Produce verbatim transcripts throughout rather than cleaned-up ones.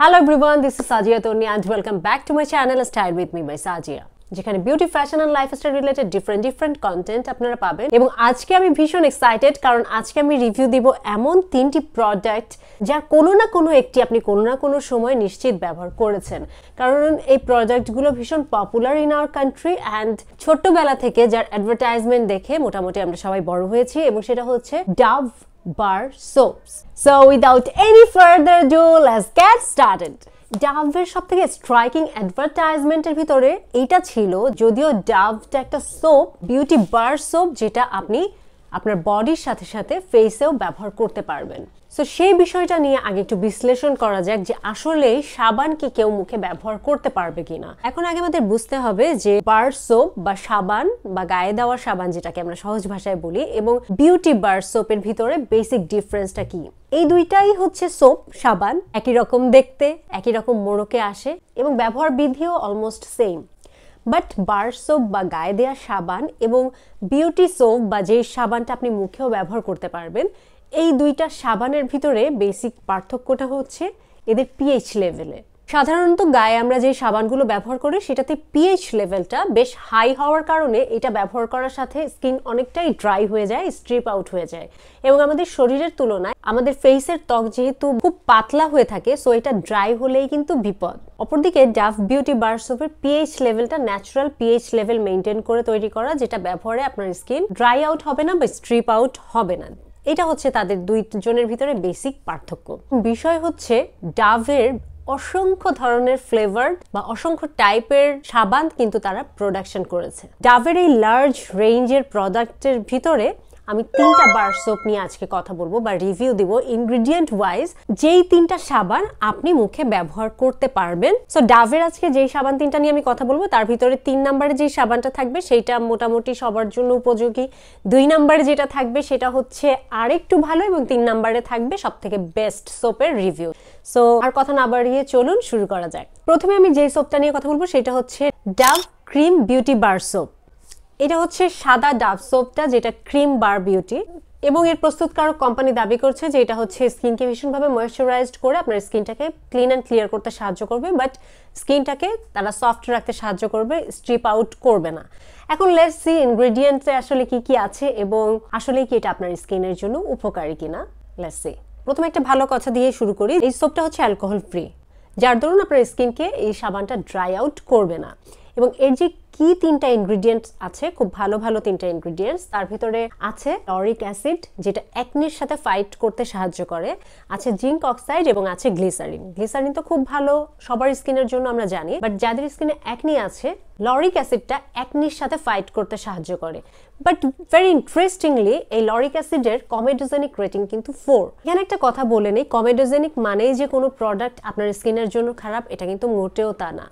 Hello everyone, this is Sajia Torni and welcome back to my channel Style with me by Sajia. যেখানে beauty fashion and lifestyle related different different content আপনারা পাবেন এবং আজকে আমি ভীষণ excited কারণ আজকে আমি রিভিউ দিব এমন তিনটি প্রোডাক্ট যা কোনো না কোনো একটি আপনি কোনো না কোনো সময় নিশ্চিত ব্যবহার করেছেন কারণ এই প্রোডাক্টগুলো ভীষণ popular in our country and ছোটবেলা থেকে যার অ্যাডভার্টাইজমেন্ট দেখে মোটামুটি আমরা সবাই বড় হয়েছি এবং সেটা হচ্ছে Dove bar soaps. So without any further ado let's get started. ডাভের সবথেকে স্ট্রাইকিং অ্যাডভার্টাইজমেন্টের ভিতরে এইটা ছিল, যদিও ডাভটা একটা সোপ, বিউটি বার সোপ, যেটা আপনি আপনার বডির সাথে সাথে ফেসেও ব্যবহার করতে পারবেন। সো সেই বিষয়টা নিয়ে আগে একটু বিশ্লেষণ করা যাক যে আসলে সাবান কি কেউ মুখে ব্যবহার করতে পারবে কিনা। এখন আগে আমাদের বুঝতে হবে যে বার সোপ বা সাবান বা গায়ে দেওয়া সাবান যেটাকে আমরা সহজ ভাষায় বলি এবং বিউটি বার সোপের ভিতরে বেসিক ডিফারেন্সটা কি। এই দুইটাই হচ্ছে সোপ সাবান, একই রকম দেখতে, একই রকম মোড়কে আসে এবং ব্যবহার বিধিও almost same. But bar soap বা গায়ে দেওয়া সাবান এবং বিউটি সোপ বা যেই সাবানটা আপনি মুখেও ব্যবহার করতে পারবেন, এই দুইটা সাবানের ভিতরে বেসিক পার্থক্যটা হচ্ছে এদের পিএইচ লেভেলে। সাধারণত গায়ে আমরা যে সাবানগুলো ব্যবহার করি সেটাতে পিএইচ লেভেলটা বেশ হাই হওয়ার কারণে এটা ব্যবহার করার সাথে স্কিন অনেকটাই ড্রাই হয়ে যায়, স্ট্রিপ আউট হয়ে যায় এবং আমাদের শরীরের তুলনায় আমাদের ফেসের ত্বক যেহেতু খুব পাতলা হয়ে থাকে, সো এটা ড্রাই হলেই কিন্তু বিপদ। অপরদিকে ডাভ বিউটি বার সোপের পিএইচ লেভেলটা ন্যাচারাল পিএইচ লেভেল মেনটেন করে তৈরি করা, যেটা ব্যবহারে আপনার স্কিন ড্রাই আউট হবে না বা স্ট্রিপ আউট হবে না। এটা হচ্ছে তাদের দুইজনের ভিতরে বেসিক পার্থক্য। বিষয় হচ্ছে ডাভের অসংখ্য ধরনের ফ্লেভার বা অসংখ্য টাইপের সাবান কিন্তু তারা প্রোডাকশন করেছে। ডাভের এই লার্জ রেঞ্জের প্রোডাক্টের ভিতরে আমি তিনটা বার সোপ নিয়ে আজকে কথা বলবো বা রিভিউ দিব ইনগ্রিডিয়েন্ট ওয়াইজ, যেই তিনটা সাবান আপনি মুখে ব্যবহার করতে পারবেন। সো ডাভের আজকে যেই সাবান তিনটা নিয়ে আমি কথা বলবো তার ভিতরে তিন নম্বরে যে সাবানটা থাকবে সেটা মোটামুটি সবার জন্য উপযোগী, দুই নম্বরে যেটা থাকবে সেটা হচ্ছে আরেকটু ভালো এবং তিন নম্বরে থাকবে সব থেকে বেস্ট সোপের রিভিউ। সো আর কথা না বাড়িয়ে চলুন শুরু করা যাক। প্রথমে আমি যেই সোপটা নিয়ে কথা বলবো সেটা হচ্ছে Dove cream beauty bar soap. এটা হচ্ছে সাদা ডাভ সোপটা যেটা ক্রিম বার বিউটি এবং এর প্রস্তুতকারক কোম্পানি দাবি করছে যে এটা হচ্ছে স্কিনকে ভীষণভাবে ময়েশ্চারাইজড করে আপনার স্কিনটাকে ক্লিন অ্যান্ড ক্লিয়ার করতে সাহায্য করবে, বাট স্কিনটাকে তারা সফট রাখতে সাহায্য করবে, স্ট্রিপ আউট করবে না। এখন লেটস সি ইনগ্রেডিয়েন্টসে আসলে কি কি আছে এবং আসলে কি এটা আপনার স্কিনের জন্য উপকারী কিনা। লেটস সি, প্রথমে একটা ভালো কথা দিয়ে শুরু করি, এই সোপটা হচ্ছে অ্যালকোহল ফ্রি, যার দরুন আপনার স্কিনকে এই সাবানটা ড্রাই আউট করবে না। এবং এর যে কি তিনটা ইনগ্রিডিয়েন্টস আছে, খুব ভালো ভালো তিনটা ইনগ্রিডিয়েন্টস, তার ভিতরে আছে লরিক অ্যাসিড যেটা একনির সাথে ফাইট করতে সাহায্য করে, আছে জিঙ্ক অক্সাইড এবং আছে গ্লিসারিন। গ্লিসারিন তো খুব ভালো সবার স্কিনের জন্য আমরা জানি, বাট যাদের স্কিনে একনি আছে লরিক অ্যাসিডটা একনির সাথে ফাইট করতে সাহায্য করে। বাট ভেরি ইন্টারেস্টিংলি এই লরিক অ্যাসিডের কমেডোজেনিক রেটিং কিন্তু ফোর। এখানে একটা কথা বলে নেই, কমেডোজেনিক মানেই যে কোনো প্রোডাক্ট আপনার স্কিনের জন্য খারাপ এটা কিন্তু মোটেও তা না।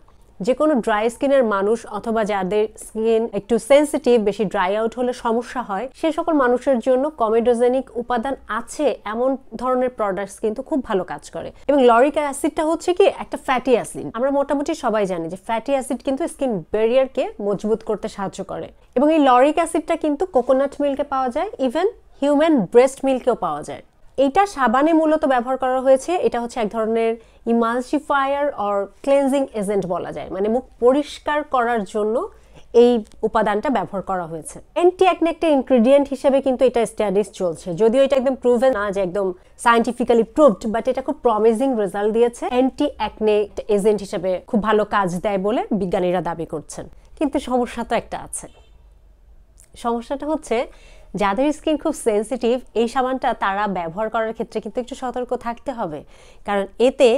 যে কোনো ড্রাই স্কিনের মানুষ অথবা যাদের স্কিন একটু সেন্সিটিভ, বেশি ড্রাই আউট হলে সমস্যা হয়, সেই সকল মানুষের জন্য কমেডোজেনিক উপাদান আছে এমন ধরনের প্রোডাক্টস কিন্তু খুব ভালো কাজ করে। এবং লরিক অ্যাসিডটা হচ্ছে কি একটা ফ্যাটি অ্যাসিড, আমরা মোটামুটি সবাই জানি যে ফ্যাটি অ্যাসিড কিন্তু স্কিন ব্যারিয়ারকে মজবুত করতে সাহায্য করে এবং এই লরিক অ্যাসিডটা কিন্তু কোকোনাট মিল্কে পাওয়া যায়, ইভেন হিউম্যান ব্রেস্ট মিল্কেও পাওয়া যায়। এটা সাবানে মূলত ব্যবহার করা হয়েছে, এটা হচ্ছে এক ধরনের ইমালসিফায়ার অর ক্লেন্সিং এজেন্ট বলা যায়, মানে মুখ পরিষ্কার করার জন্য এই উপাদানটা ব্যবহার করা হয়েছে। অ্যান্টি অ্যাকনে একটা ইনগ্রিডিয়েন্ট হিসেবে কিন্তু এটা স্টাডিজ চলছে, যদিও এটা একদম প্রুভেন না যে একদম সায়েন্টিফিক্যালি প্রুভড, বাট এটা খুব প্রমিজিং রেজাল্ট দিয়েছে, অ্যান্টি অ্যাকনে এজেন্ট হিসেবে খুব ভালো কাজ দেয় বলে বিজ্ঞানীরা দাবি করছেন। কিন্তু সমস্যা তো একটা আছে, সমস্যাটা হচ্ছে যাদের স্কিন খুব সেন্সিটিভ এই সাবানটা তারা ব্যবহার করার ক্ষেত্রে কিন্তু একটু সতর্ক থাকতে হবে, কারণ এতে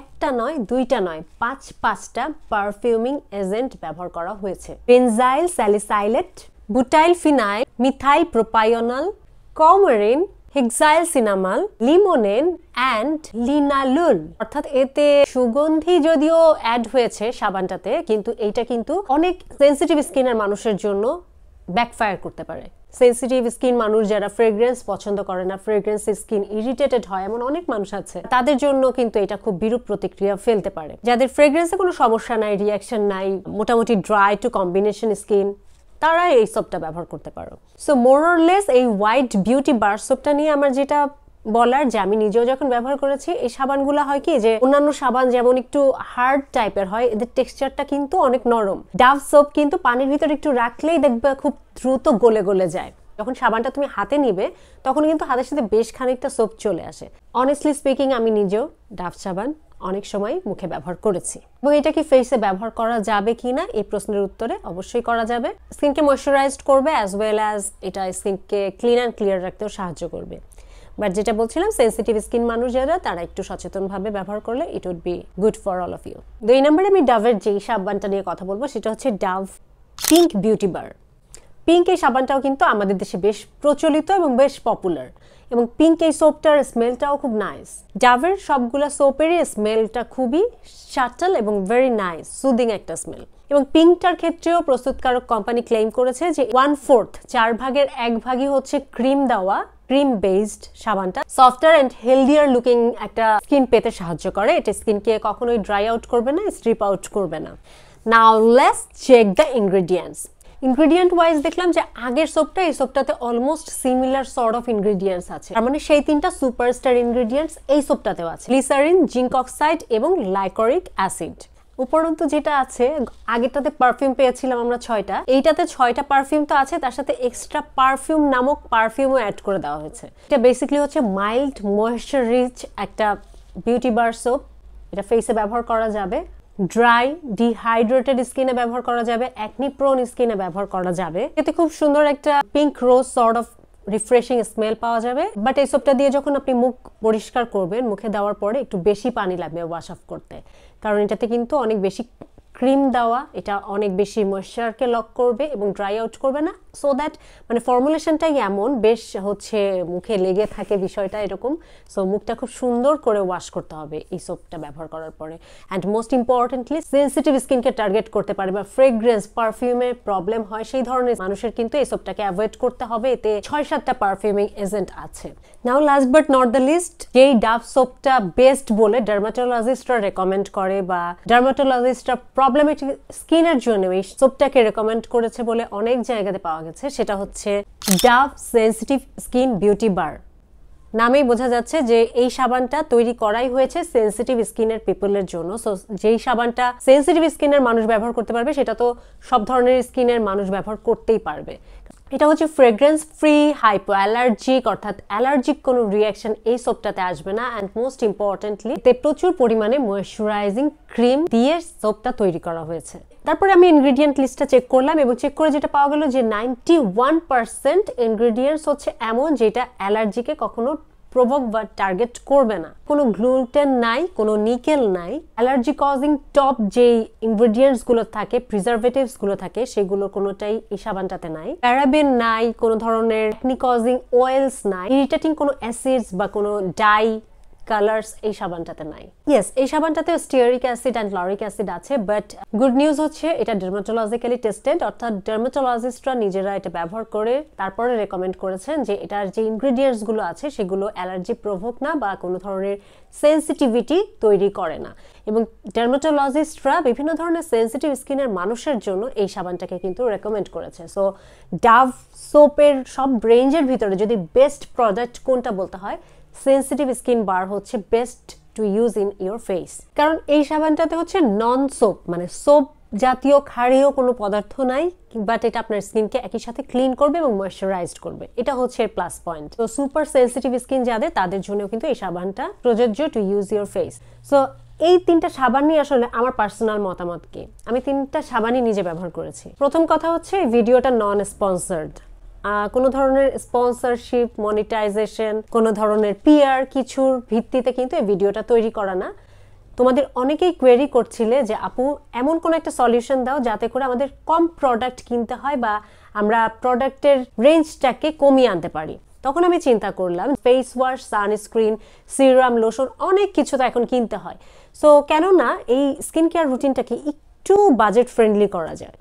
একটা নয়, দুইটা নয়, পাঁচ পাঁচটা পারফিউমিং এজেন্ট ব্যবহার করা হয়েছে। Benzyl salicylate, butyl phenyl, methyl propional, coumarin, hexyl cinnamal, limonene and linalool. অর্থাৎ এতে সুগন্ধি যদিও অ্যাড হয়েছে সাবানটাতে, কিন্তু এইটা কিন্তু অনেক সেন্সিটিভ স্কিনের মানুষের জন্য ব্যাকফায়ার করতে পারে। সেন্সিটিভ স্কিন মানুষ যারা ফ্রেগ্রেন্স পছন্দ করে না, ফ্রেগ্রেন্স স্কিন ইরিটেটেড হয় এমন অনেক মানুষ আছে, তাদের জন্য কিন্তু এটা খুব বিরূপ প্রতিক্রিয়া ফেলতে পারে। যাদের ফ্রেগ্রেন্সে কোনো সমস্যা নাই, রিয়াকশন নাই, মোটামুটি ড্রাই টু কম্বিনেশন স্কিন, তারা এই সোপটা ব্যবহার করতে পারো। সো মোরলেস এই হোয়াইট বিউটি বার সোপটা নিয়ে আমার যেটা বলার যে আমি নিজেও যখন ব্যবহার করেছি এই সাবানগুলো হয় কি যে অন্যান্য সাবান যেমন একটু হার্ড টাইপের হয় এদের টেক্সচারটা কিন্তু অনেক নরম। ডাভ সোপ কিন্তু পানির ভিতর একটু রাখলেই দেখবে খুব দ্রুত গলে গলে যায়। যখন সাবানটা তুমি হাতে নিবে তখন কিন্তু হাতের সাথে বেশ খানিকটা সোপ চলে আসে। অনেস্টলি স্পিকিং আমি নিজেও ডাভ সাবান অনেক সময় মুখে ব্যবহার করেছি। এবং এটা কি ফেসে ব্যবহার করা যাবে কিনা এই প্রশ্নের উত্তরে অবশ্যই করা যাবে। স্কিনকে ময়শ্চারাইজড করবে অ্যাজ ওয়েল অ্যাজ এটা স্কিনকে ক্লিন অ্যান্ড ক্লিয়ার রাখতেও সাহায্য করবে। বাট যেটা বলছিলাম সেন্সিটিভ স্কিন মানুষ যারা তারা একটু সচেতনভাবে ব্যবহার করলে it would be good for all of you. দুই নম্বরে আমি ডাভের যেই সাবানটা নিয়ে কথা বলবো সেটা হচ্ছে Dove pink beauty bar. Pink এই সাবানটাও কিন্তু আমাদের দেশে বেশ প্রচলিত এবং বেশ পপুলার এবং পিঙ্ক এই সোপটার স্মেলটাও খুব নাইস। ডাভের সবগুলা সোপেরই স্মেলটা খুবই শাটল এবং ভেরি নাইস সুদিং একটা স্মেল। এবং পিঙ্কটার ক্ষেত্রেও প্রস্তুতকারক কোম্পানি ক্লেম করেছে যে ওয়ান ফোর্থ চার ভাগের এক ভাগই হচ্ছে ক্রিম দেওয়া ক্রিম বেসড সাবানটা সফটার অ্যান্ড হেলদিয়ার লুকিং একটা স্কিন পেতে সাহায্য করে। এটা স্কিনকে কখনোই ড্রাই আউট করবে না, স্ট্রিপ আউট করবে না। Now let's check the ingredients. Ingredient wise দেখলাম যে আগের সোপটা এই সোপটাতে almost similar sort of ingredients আছে, তার মানে সেই তিনটা সুপারস্টার ইনগ্রিডিয়েন্টস এই সোপটাতেও আছে, গ্লিসারিন, জিঙ্ক অক্সাইড এবং লাইকোরিক অ্যাসিড। উপরন্তু যেটা আছে আগেরটাতে পারফিউম পেয়েছিলাম আমরা ছয়টা, এইটাতে ছয়টা পারফিউম তো আছে, তার সাথে এক্সট্রা পারফিউম নামক পারফিউমও অ্যাড করে দেওয়া হয়েছে। এটা বেসিক্যালি হচ্ছে মাইল্ড ময়েশ্চার রিচ একটা বিউটি বার সোপ। এটা ফেসে ব্যবহার করা যাবে, ড্রাই ডিহাইড্রেটেড স্কিনে ব্যবহার করা যাবে, অ্যাকনি প্রোন স্কিনে ব্যবহার করা যাবে। এতে খুব সুন্দর একটা pink rose sort of refreshing smell পাওয়া যাবে। বাট এই সোপটা দিয়ে যখন আপনি মুখ পরিষ্কার করবেন মুখে দেওয়ার পরে একটু বেশি পানি লাগবে ওয়াশ অফ করতে, কারণ এটাতে কিন্তু অনেক বেশি ক্রিম দেওয়া, এটা অনেক বেশি ময়েশ্চারকে লক করবে এবং ড্রাই আউট করবে না। সো দ্যাট মানে ফর্মুলেশনটাই এমন বেশ হচ্ছে মুখে লেগে থাকে বিষয়টা এরকম। সো মুখটা খুব সুন্দর করে ওয়াশ করতে হবে এই সোপটা ব্যবহার করার পরে। অ্যান্ড মোস্ট ইম্পর্টেন্টলি সেন্সিটিভ স্কিনকে টার্গেট করতে পারে বা ফ্রেগ্রেন্স পারফিউমের প্রবলেম হয় সেই ধরনের মানুষের কিন্তু এই সোপটাকে অ্যাভয়েড করতে হবে। এতে ছয় সাতটা পারফিউমিং এজেন্ট আছে। Now last but not the least, যেই ডাভ সোপটা বেস্ট বলে ডার্মাটোলজিস্টরা রেকমেন্ড করে বা ডার্মাটোলজিস্টরা প্রবলেমেটিক স্কিনের জন্য এই সোপটাকে রেকমেন্ড করেছে বলে অনেক জায়গাতে পাওয়া গেছে, সেটা হচ্ছে Dove sensitive skin beauty bar. নামেই বোঝা যাচ্ছে যে এই সাবানটা তৈরি করাই হয়েছে সেন্সিটিভ স্কিনের পিপলের জন্য। সো যেই সাবানটা সেন্সিটিভ স্কিনের মানুষ ব্যবহার করতে পারবে সেটা তো সব ধরনের স্কিনের মানুষ ব্যবহার করতেই পারবে। এটা হচ্ছে ফ্রেগ্রেন্স ফ্রি, হাইপো অ্যালার্জিক অর্থাৎ অ্যালার্জিক কোনো রিয়াকশন এই সোপটাতে আসবে না। অ্যান্ড মোস্ট ইম্পর্টেন্টলি এতে প্রচুর পরিমাণে ময়েশ্চারাইজিং ক্রিম দিয়ে সোপটা তৈরি করা হয়েছে। তারপরে আমি ইনগ্রিডিয়েন্ট লিস্টটা চেক করলাম এবং চেক করে যেটা পাওয়া গেল যে নাইনটি ওয়ান পার্সেন্ট ইনগ্রিডিয়েন্টস হচ্ছে এমন যেটা অ্যালার্জিকে কখনো প্রভোক বা টার্গেট করবে না। কোনো গ্লুটেন নাই, কোনো নিকেল নাই। অ্যালার্জি কজিং টপ যে ইনগ্রিডিয়েন্টস গুলো থাকে, প্রিজারভেটিভস গুলো থাকে, সেগুলো কোনোটাই এই সাবানটাতে নাই। প্যারাবেন নাই, কোনো ধরনের অ্যাকনি কজিং অয়েলস নাই, ইরিটেটিং কোনো অ্যাসিডস বা কোনো ডাই কালার্স এই সাবানটাতে নাই। ইয়েস, এই সাবানটাতে stearic acid and lauric acid আছে, বাট গুড নিউজ হচ্ছে এটা ডার্মাটোলজিক্যালি টেস্টেড, অর্থাৎ ডার্মাটোলজিস্টরা নিজেরা এটা ব্যবহার করে তারপরে রেকমেন্ড করেছেন যে এটার যে ইনগ্রিডিয়েন্টস গুলো আছে সেগুলো অ্যালার্জি প্রভোক না বা কোনো ধরনের সেন্সিটিভিটি তৈরি করে না। এবং ডার্মাটোলজিস্টরা বিভিন্ন ধরনের সেন্সিটিভ স্কিনের মানুষের জন্য এই সাবানটাকে কিন্তু রেকমেন্ড করেছে। সো ডাভ সোপের সব রেঞ্জের ভিতরে যদি বেস্ট প্রোডাক্ট কোনটা বলতে হয়, সেন্সিটিভ স্কিন বার হচ্ছে best to use in your face, কারণ এই সাবানটাতে হচ্ছে নন সোপ মানে সোপ জাতীয় ক্ষারীয় কোনো পদার্থ নাই, বাট এটা আপনার স্কিনকে একই সাথে ক্লিন করবে এবং ময়েশ্চারাইজড করবে। এটা হচ্ছে এর প্লাস পয়েন্ট। তো সুপার সেন্সিটিভ স্কিন যাদের তাদের জন্য কিন্তু এই সাবানটা প্রযোজ্য to use your face. So এই তিনটা সাবান নিয়ে আসলে আমার পার্সোনাল মতামত কি, আমি তিনটা সাবানই নিজে ব্যবহার করেছি। প্রথম কথা হচ্ছে এই ভিডিওটা নন স্পন্সর্ড, কোনো ধরনের স্পন্সরশিপ, মনিটাইজেশন, কোনো ধরনের পিআর কিছুর ভিত্তিতে কিন্তু এই ভিডিওটা তৈরি করা না। তোমাদের অনেকেই কোয়েরি করছিলে যে আপু এমন কোনো একটা সলিউশন দাও যাতে করে আমাদের কম প্রোডাক্ট কিনতে হয় বা আমরা প্রোডাক্টের রেঞ্জটাকে কমিয়ে আনতে পারি। তখন আমি চিন্তা করলাম face wash, sunscreen, serum, lotion অনেক কিছু তো এখন কিনতে হয়। সো কেননা এই স্কিন কেয়ার রুটিনটাকে একটু বাজেট ফ্রেন্ডলি করা যায়।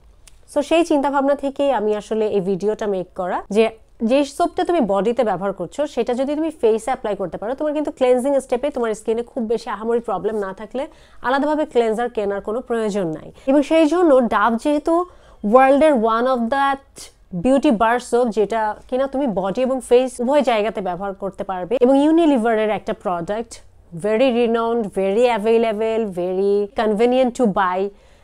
সো সেই চিন্তা ভাবনা থেকেই আমি আসলে এই ভিডিওটা মেক করা যে যে সোপটা তুমি বডিতে ব্যবহার করছো সেটা যদি তুমি ফেসে অ্যাপ্লাই করতে পারো, তোমার কিন্তু ক্লেন্সিং স্টেপে তোমার স্কিনে খুব বেশি আহামরি প্রবলেম না থাকলে আলাদাভাবে ক্লেন্সার কেনার কোনো প্রয়োজন নাই। এবং সেই জন্য ডাভ যেহেতু ওয়ার্ল্ডের one of that beauty bar soap যেটা কিনা তুমি বডি এবং ফেস উভয় জায়গাতে ব্যবহার করতে পারবে এবং ইউনিলিভারের একটা product very renowned, very available, very convenient to buy.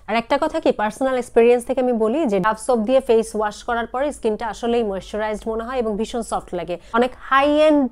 আর একটা কথা কি পার্সোনাল এক্সপেরিয়েন্স থেকে আমি বলি যে ডাভ সোপ দিয়ে ফেস ওয়াশ করার পরে স্কিনটা আসলেই ময়েশ্চারাইজড মনে হয় এবং ভীষণ সফট লাগে। অনেক হাই এন্ড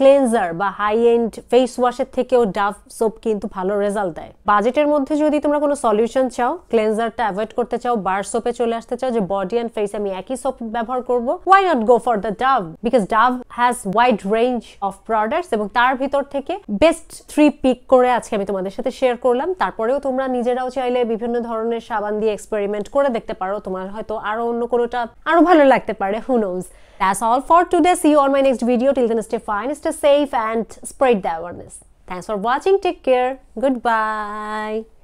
ক্লিনজার বা হাই এন্ড ফেস ওয়াশের থেকেও ডাভ সোপ কিন্তু ভালো রেজাল্ট দেয়। বাজেটের মধ্যে যদি তোমরা কোনো সলিউশন চাও, ক্লিনজারটা অ্যাভয়েড করতে চাও, বার সোপে চলে আসতে চাও যে বডি এন্ড ফেস আমি একই সোপ ব্যবহার করব, why not go for the Dove? Because Dove has wide range of products এবং তার ভিতর থেকে বেস্ট থ্রি পিক করে আজকে আমি তোমাদের সাথে শেয়ার করলাম। তারপরেও তোমরা নিজেরাও চাইলে বিভিন্ন ধরনের সাবান দিয়ে এক্সপেরিমেন্ট করে দেখতে পারো, তোমার হয়তো আরো অন্য কোনোটা আরো ভালো লাগতে পারে, who knows? That's all for today. See you on my next video. Till then, stay fine, stay safe and spread the awareness. Thanks for watching. Take care. Goodbye.